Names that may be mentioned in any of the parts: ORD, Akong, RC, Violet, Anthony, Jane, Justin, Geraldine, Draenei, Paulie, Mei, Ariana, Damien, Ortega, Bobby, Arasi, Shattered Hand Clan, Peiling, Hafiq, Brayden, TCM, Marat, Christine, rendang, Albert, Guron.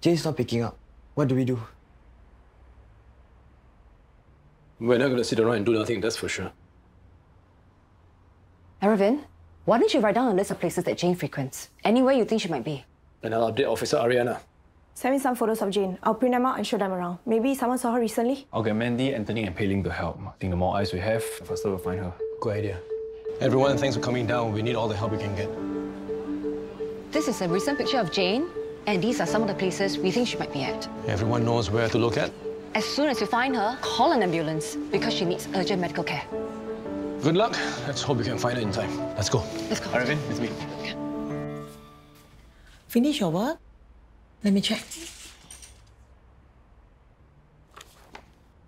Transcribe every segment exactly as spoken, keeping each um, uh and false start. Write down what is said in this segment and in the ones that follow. Jane's not picking up. What do we do? We're not going to sit around and do nothing, that's for sure. Aravind, why don't you write down a list of places that Jane frequents? Anywhere you think she might be. And I'll update Officer Ariana. Send me some photos of Jane. I'll print them out and show them around. Maybe someone saw her recently. I'll get Mandy, Anthony and Peiling to help. I think the more eyes we have, the faster we'll find her. Good idea. Everyone, thanks for coming down. We need all the help we can get. This is a recent picture of Jane, and these are some of the places we think she might be at. Everyone knows where to look at? As soon as you find her, call an ambulance, because she needs urgent medical care. Good luck. Let's hope you can find her in time. Let's go. Let's go. Arvin, with me. Okay. Finish your work? Let me check.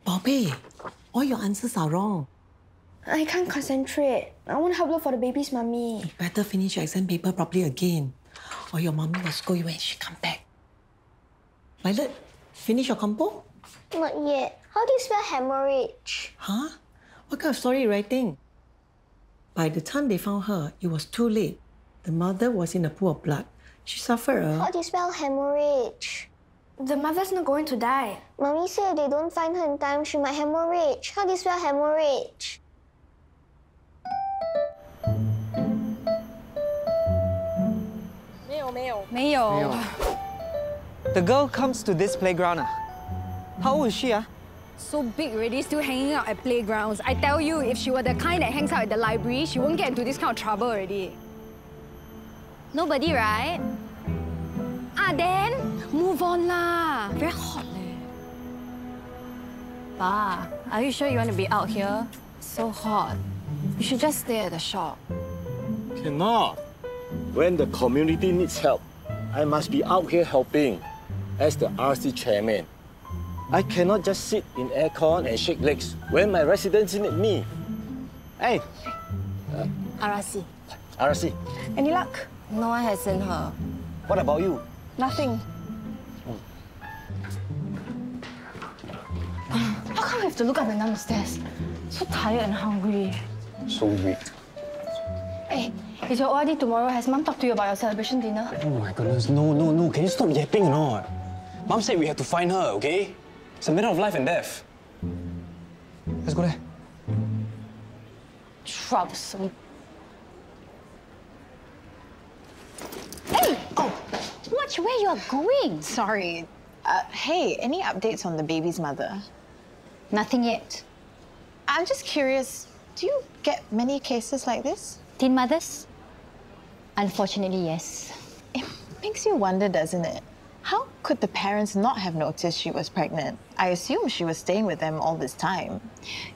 Bobby, all your answers are wrong. I can't concentrate. I want to help look for the baby's mummy. You better finish your exam paper properly again, or your mummy will scold you when she comes back. Violet, finish your compo? Not yet. How do you spell hemorrhage? Huh? What kind of story writing? By the time they found her, it was too late. The mother was in a pool of blood. She suffered a... How do you spell hemorrhage? The mother's not going to die. Mummy said if they don't find her in time, she might hemorrhage. How do you spell hemorrhage? The girl comes to this playground. Ah. How old is she? Ah? So big already, still hanging out at playgrounds. I tell you, if she were the kind that hangs out at the library, she won't get into this kind of trouble already. Nobody, right? Ah, then move on lah. Very hot leh. Ba, are you sure you want to be out here? So hot. You should just stay at the shop. Cannot. When the community needs help, I must be out here helping as the R C chairman. I cannot just sit in aircon and shake legs when my residents need me. Hey! Uh, Arasi. Arasi. Any luck? No one has seen her. What about you? Nothing. Mm. How come we have to look up and down the stairs? So tired and hungry. So weak. Hey, is your O R D tomorrow? Has Mum talked to you about your celebration dinner? Oh my goodness, no, no, no. Can you stop yapping or not? Mum said we had to find her, okay? It's a matter of life and death. Let's go there. Troublesome. Hey! Oh! Watch where you are going! Sorry. Uh, hey, any updates on the baby's mother? Nothing yet. I'm just curious, do you get many cases like this? Teen mothers? Unfortunately, yes. It makes you wonder, doesn't it? How could the parents not have noticed she was pregnant? I assume she was staying with them all this time.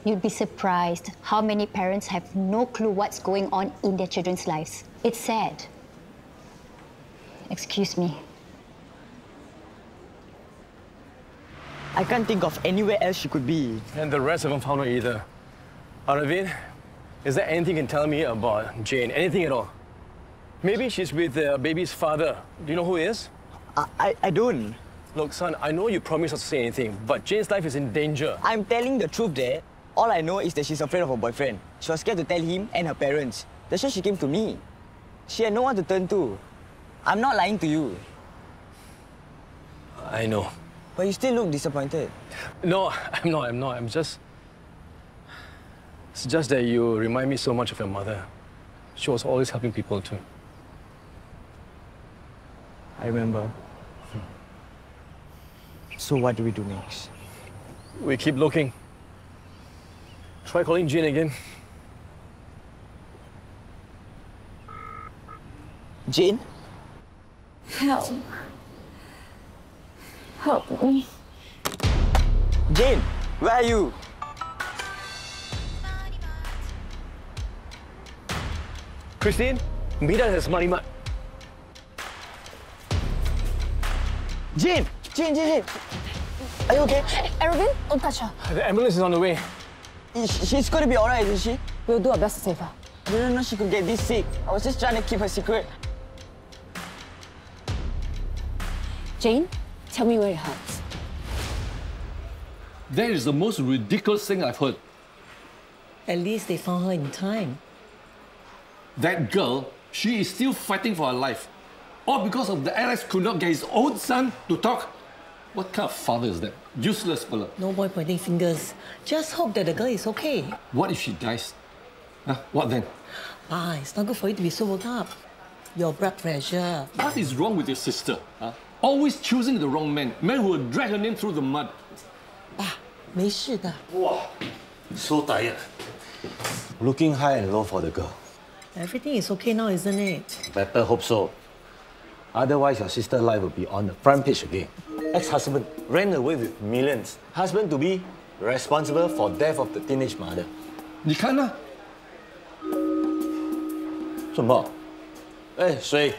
You'd be surprised how many parents have no clue what's going on in their children's lives. It's sad. Excuse me. I can't think of anywhere else she could be. And the rest haven't found her either. Aravind, is there anything you can tell me about Jane? Anything at all? Maybe she's with the baby's father. Do you know who he is? I, I, I don't. Look, son, I know you promised not to say anything, but Jane's life is in danger. I'm telling the truth, Dad. All I know is that she's afraid of her boyfriend. She was scared to tell him and her parents. That's why she came to me. She had no one to turn to. I'm not lying to you. I know. But you still look disappointed. No, I'm not, I'm not. I'm just... It's just that you remind me so much of your mother. She was always helping people too. I remember. So what do we do next? We keep looking. Try calling Jane again. Jane? Help. Help me. Jane, where are you? Christine, meet us as Marima. Jane! Jane, Jane, Jane! Are you okay? Aravind, don't touch her. The ambulance is on the way. She's going to be alright, isn't she? We'll do our best to save her. I didn't know she could get this sick. I was just trying to keep her secret. Jane, tell me where it hurts. That is the most ridiculous thing I've heard. At least they found her in time. That girl, she is still fighting for her life. all because of the Alex could not get his own son to talk. What kind of father is that? Useless fella. No boy pointing fingers. Just hope that the girl is okay. What if she dies? Huh? What then? Pa, it's not good for you to be so worked up. Your blood pressure. What is wrong with your sister? Huh? Always choosing the wrong man. Man who will drag her name through the mud. Pa, 没事的. Wow, so tired. Looking high and low for the girl. Everything is okay now, isn't it? Better hope so. Otherwise, your sister's life will be on the front page again. Ex-husband ran away with millions. Husband-to-be responsible for death of the teenage mother. You can't. What? Hey, Sui.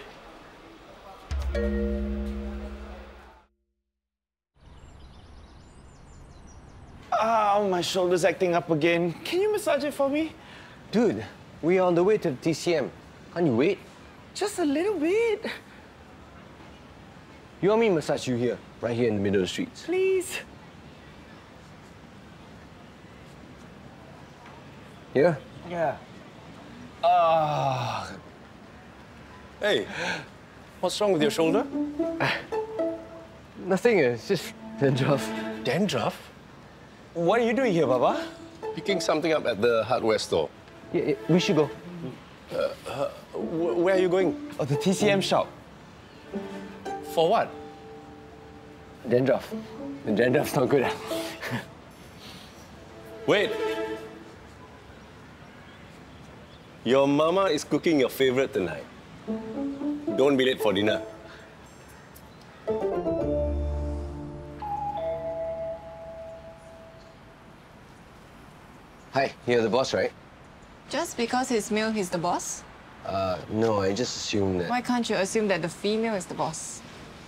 Oh, my shoulder's acting up again. Can you massage it for me? Dude, we are on the way to the T C M. Can't you wait? Just a little bit. You want me to massage you here, right here in the middle of the street? Please. Here? Yeah. Ah. Uh, hey, what's wrong with your shoulder? Uh, nothing, it's just dandruff. Dandruff? What are you doing here, Baba? Picking something up at the hardware store. Yeah, yeah, we should go. Uh, uh, wh where are you going? Oh, the T C M shop. For what? Dandruff. The dandruff's not good. Wait. Your mama is cooking your favorite tonight. Don't be late for dinner. Hi, you're the boss, right? Just because he's male, he's the boss? Uh, no, I just assumed that... Why can't you assume that the female is the boss?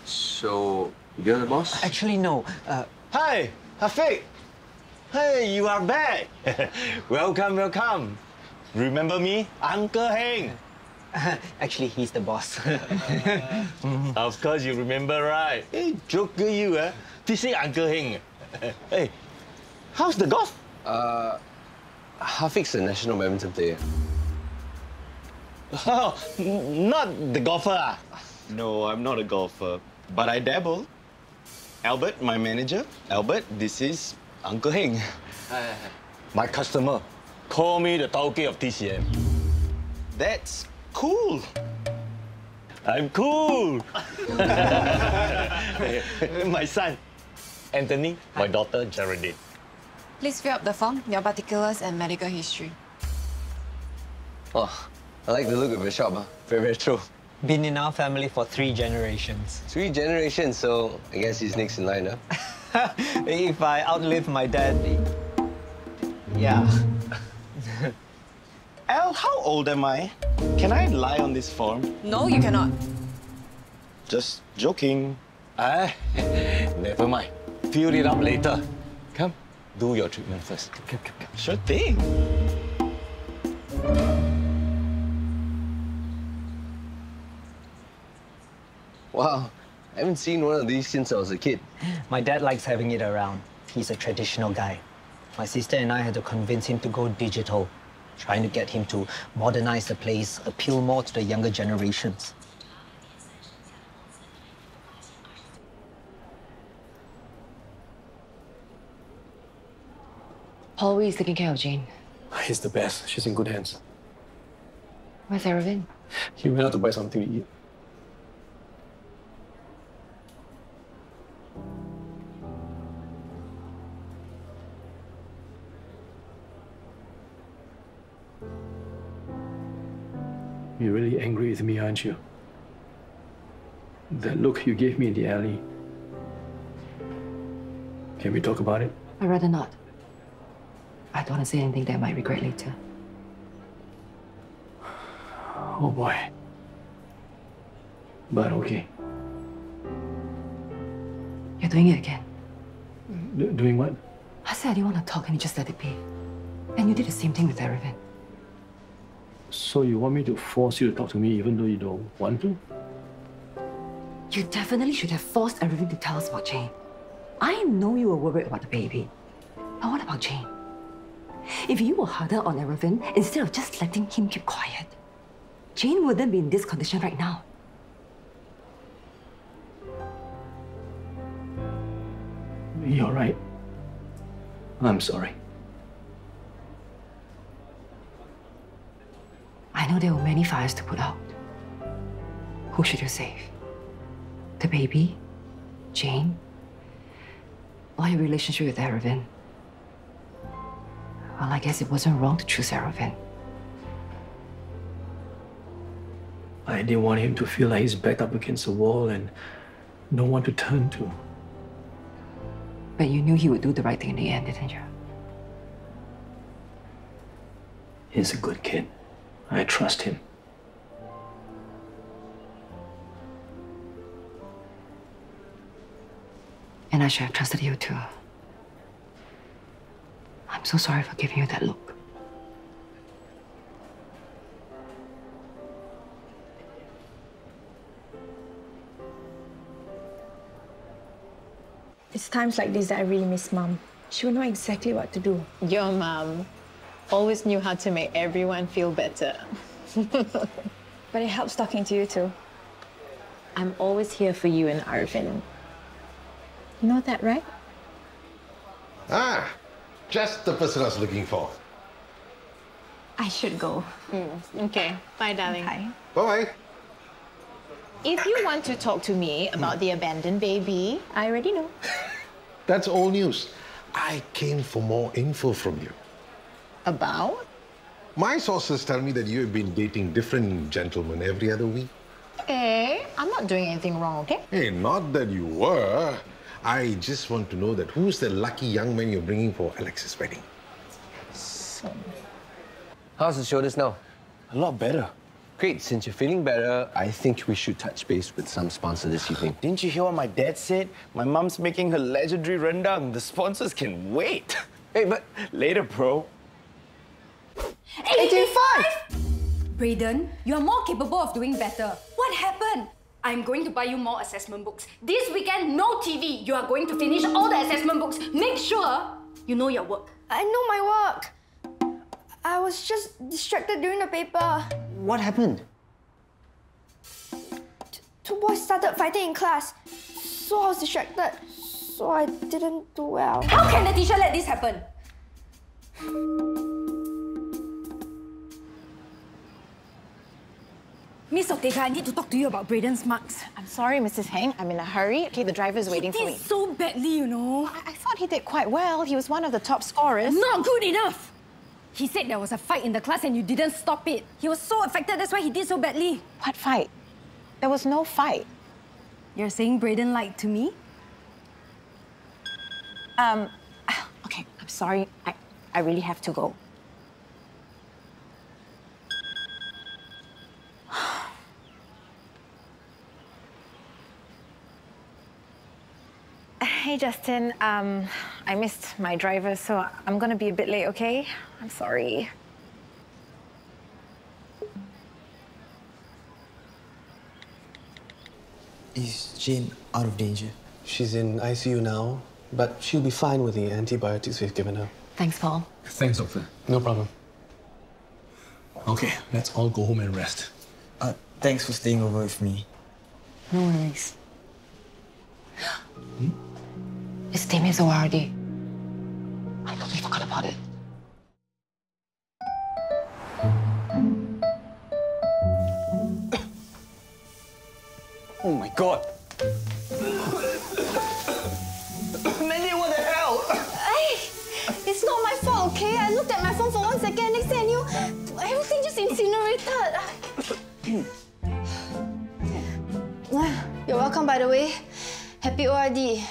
So, you're the boss? Actually, no. Uh, Hi, Hafiq! Hey, you are back! Welcome, welcome! Remember me? Uncle Heng! Uh, actually, he's the boss. uh, of course, you remember, right? Hey, joker you, eh? This is Uncle Heng. Hey, how's the golf? Uh, Hafiq's a national badminton player. Oh, not the golfer, ah? No, I'm not a golfer. But I dabble. Albert, my manager. Albert, this is Uncle Heng. Uh, my customer. Call me the Tauke of T C M. That's cool. I'm cool. My son, Anthony. My daughter, Geraldine. Please fill up the form, your particulars and medical history. Oh, I like the look of your shop. Huh? Very, very true. Been in our family for three generations. Three generations, so I guess he's next in line, huh? If I outlive my dad... Yeah. Al, how old am I? Can I lie on this form? No, you cannot. Just joking. Ah, never mind. Fill it up later. Come, do your treatment first. Come, come, come. Sure thing. Wow, I haven't seen one of these since I was a kid. My dad likes having it around. He's a traditional guy. My sister and I had to convince him to go digital, trying to get him to modernize the place, appeal more to the younger generations. Paulie is taking care of Jane. He's the best. She's in good hands. Where's Aravind? He went out to buy something to eat. You're really angry with me, aren't you? That look you gave me in the alley. Can we talk about it? I'd rather not. I don't want to say anything that I might regret later. Oh boy. But okay. You're doing it again. D doing what? I said I didn't want to talk and you just let it be. And you did the same thing with Aravind. So you want me to force you to talk to me even though you don't want to? You definitely should have forced Aravind to tell us about Jane. I know you were worried about the baby. But what about Jane? If you were harder on Aravind instead of just letting him keep quiet, Jane wouldn't be in this condition right now. You all right? I'm sorry. I know there were many fires to put out. Who should you save? The baby? Jane? Or your relationship with Aravind? Well, I guess it wasn't wrong to choose Aravind. I didn't want him to feel like he's backed up against the wall and no one to turn to. But you knew he would do the right thing in the end, didn't you? He's a good kid. I trust him. And I should have trusted you too. I'm so sorry for giving you that look. It's times like this that I really miss Mom. She would know exactly what to do. Your Mom always knew how to make everyone feel better. But it helps talking to you too. I'm always here for you and Arvin. You know that, right? Ah, just the person I was looking for. I should go. Mm, okay, bye, darling. Bye. Bye-bye. If you want to talk to me about mm. the abandoned baby, I already know. That's old news. I came for more info from you. About? My sources tell me that you have been dating different gentlemen every other week. Hey, I'm not doing anything wrong, okay? Hey, not that you were. I just want to know that who's the lucky young man you're bringing for Alex's wedding. So... How's the shoulders now? A lot better. Great, since you're feeling better, I think we should touch base with some sponsor this evening. Didn't you hear what my dad said? My mom's making her legendary rendang. The sponsors can wait. Hey, but later, bro. eighty-five! Brayden, you're more capable of doing better. What happened? I'm going to buy you more assessment books. This weekend, no T V. You are going to finish all the assessment books. Make sure you know your work. I know my work. I was just distracted during the paper. What happened? T two boys started fighting in class. So I was distracted. So I didn't do well. How can the teacher let this happen? Miss Ortega, I need to talk to you about Brayden's marks. I'm sorry, Missus Heng. I'm in a hurry. Okay, the driver's waiting for me. He did so badly, you know. I, I thought he did quite well. He was one of the top scorers. Not good enough! He said there was a fight in the class and you didn't stop it. He was so affected, that's why he did so badly. What fight? There was no fight. You're saying Brayden lied to me? Um, okay, I'm sorry. I, I really have to go. Hey, Justin. Um, I missed my driver, so I'm gonna be a bit late, okay? I'm sorry. Is Jane out of danger? She's in I C U now, but she'll be fine with the antibiotics we've given her. Thanks, Paul. Thanks, Doctor. No problem. Okay, let's all go home and rest. Uh, thanks for staying over with me. No worries. Hmm? It's Damien's O R D. I totally forgot about it. Oh my god! Mandy, what the hell? Hey! It's not my fault, okay? I looked at my phone for one second, next thing I knew, everything just incinerated. You're welcome, by the way. Happy O R D.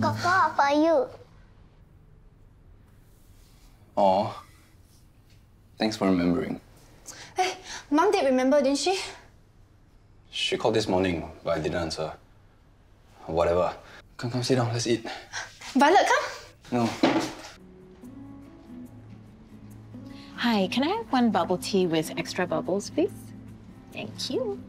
Kaka, for you. Aw. Thanks for remembering. Hey, Mom did remember, didn't she? She called this morning, but I didn't answer. Whatever. Come, come, sit down. Let's eat. Violet, come. No. Hi, can I have one bubble tea with extra bubbles, please? Thank you.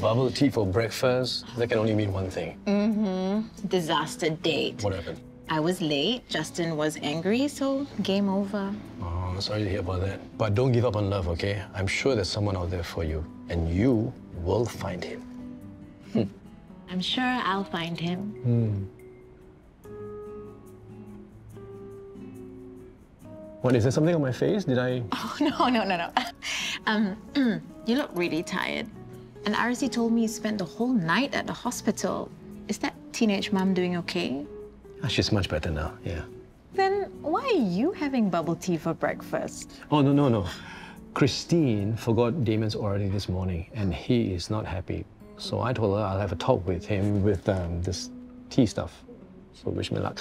Bubble tea for breakfast? That can only mean one thing. Mm-hmm. Disaster date. What happened? I was late. Justin was angry, so game over. Oh, I'm sorry to hear about that. But don't give up on love, okay? I'm sure there's someone out there for you. And you will find him. I'm sure I'll find him. Hmm. What, is there something on my face? Did I? Oh, no, no, no, no. um, you look really tired. And Arasi told me you spent the whole night at the hospital. Is that teenage mom doing okay? Oh, she's much better now, yeah. Then why are you having bubble tea for breakfast? Oh, no, no, no. Christine forgot Damien's O R D this morning, and he is not happy. So I told her I'll have a talk with him with um, this tea stuff. So wish me luck.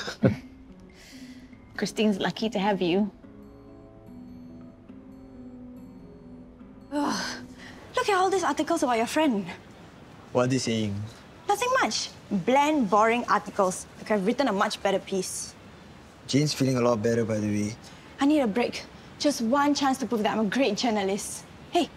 Christine's lucky to have you. Ugh. Look at all these articles about your friend. What are they saying? Nothing much. Bland, boring articles. Like I've written a much better piece. Jane's feeling a lot better, by the way. I need a break. Just one chance to prove that I'm a great journalist. Hey.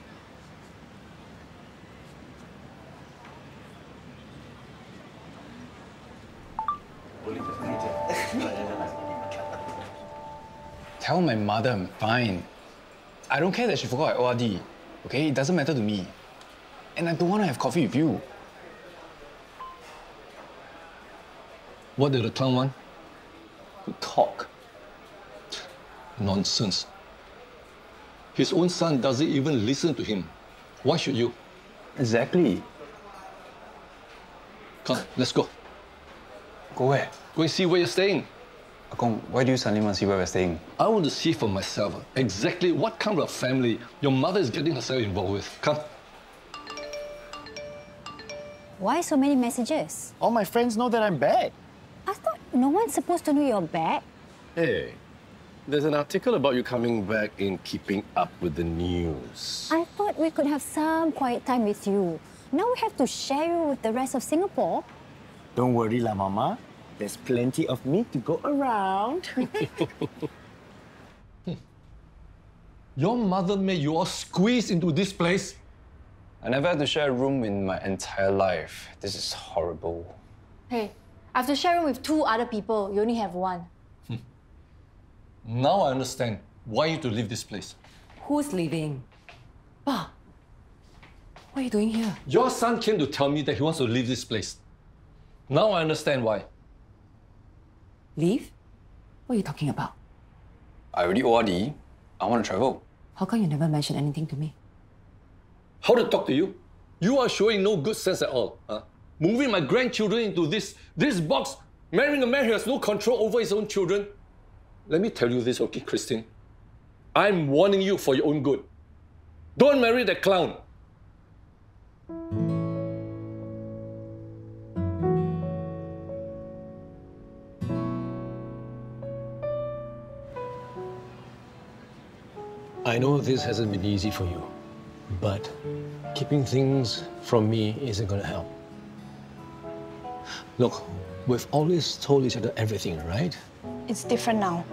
Tell my mother I'm fine. I don't care that she forgot my O R D, okay? It doesn't matter to me. And I don't want to have coffee with you. What did the clown want? To talk. Nonsense. His own son doesn't even listen to him. Why should you? Exactly. Come, let's go. Go where? Go and see where you're staying. Akong, why do you suddenly want to see where we're staying? I want to see for myself exactly what kind of family your mother is getting herself involved with. Come. Why so many messages? All my friends know that I'm back. I thought no one's supposed to know you're back. Hey. There's an article about you coming back in Keeping Up With The News. I thought we could have some quiet time with you. Now we have to share you with the rest of Singapore. Don't worry lah, Mama. There's plenty of me to go around. Your mother made you all squeeze into this place? I never had to share a room in my entire life. This is horrible. Hey, I have to share a room with two other people. You only have one. Now I understand why you to leave this place. Who's leaving? Pa, what are you doing here? Your son came to tell me that he wants to leave this place. Now I understand why. Leave? What are you talking about? I already O R D. I want to travel. How come you never mentioned anything to me? How to talk to you? You are showing no good sense at all. Huh? Moving my grandchildren into this, this box, marrying a man who has no control over his own children. Let me tell you this, okay, Christine? I'm warning you for your own good. Don't marry that clown. I know this hasn't been easy for you, but keeping things from me isn't going to help. Look, we've always told each other everything, right? It's different now.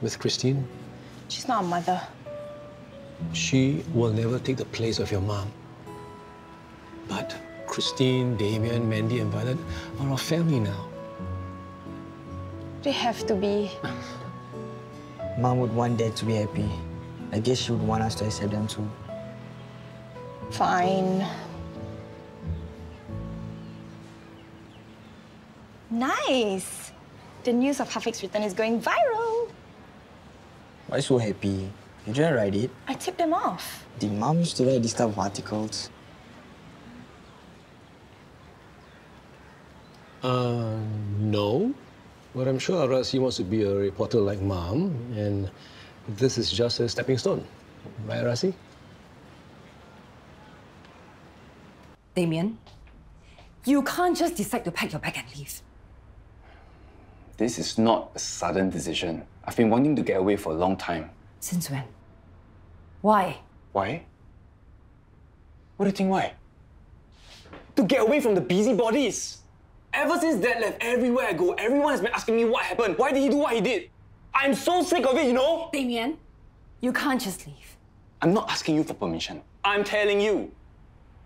With Christine? She's not a mother. She will never take the place of your mom. But Christine, Damien, Mandy and Violet are our family now. They have to be. Mom would want Dad to be happy. I guess she would want us to accept them too. Fine. Nice! The news of Hafiq's return is going viral. Why so happy? You didn't write it. I tipped them off. The mom used to write this type of articles. Uh, no. But I'm sure Arasi wants to be a reporter like Mom, and this is just a stepping stone. Right, Arasi? Damien, you can't just decide to pack your bag and leave. This is not a sudden decision. I've been wanting to get away for a long time. Since when? Why? Why? What do you think why? To get away from the busybodies. Ever since Dad left, everywhere I go, everyone has been asking me what happened. Why did he do what he did? I'm so sick of it, you know? Damien, you can't just leave. I'm not asking you for permission. I'm telling you.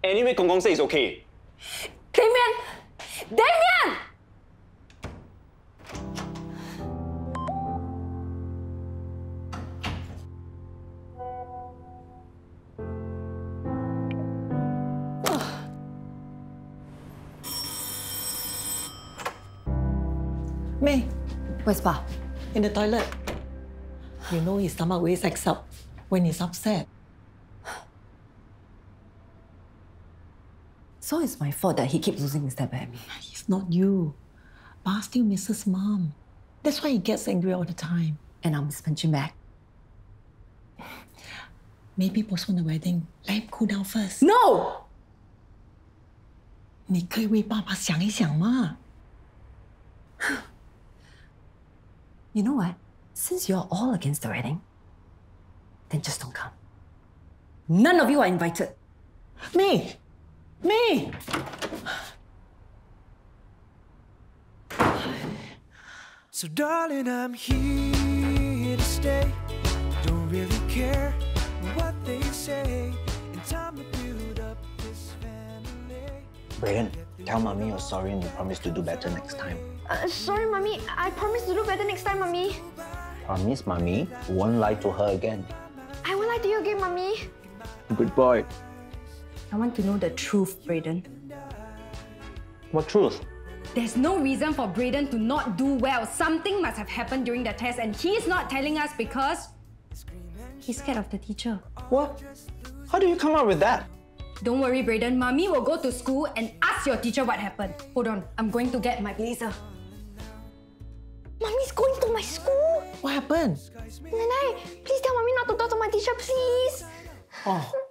Anyway, Kong Kong says it's okay. Damien! Damien! Mei, where's Pa? In the toilet. You know his stomach always acts up when he's upset. So it's my fault that he keeps losing his temper at me. It's not you. Ba still misses Mom. That's why he gets angry all the time. And I'll miss punching back. Maybe postpone the wedding. Let him cool down first. No! 你可以为爸爸想一想嘛. You know what? Since you're all against the wedding, then just don't come. None of you are invited. Mei! Mei! So darling, I'm here to stay. Don't really care what they say. In time to build up this family. Brayden, tell Mommy you're sorry and you promise to do better next time. Uh, sorry, Mommy. I promise to do better next time, Mommy. Promise, Mommy. You won't lie to her again. I won't lie to you again, Mommy. Good boy. I want to know the truth, Brayden. What truth? There's no reason for Brayden to not do well. Something must have happened during the test and he's not telling us because he's scared of the teacher. What? How do you come up with that? Don't worry, Brayden. Mommy will go to school and ask your teacher what happened. Hold on, I'm going to get my blazer. Mommy's going to my school? What happened? Nanai, please tell Mommy not to talk to my teacher, please. Oh.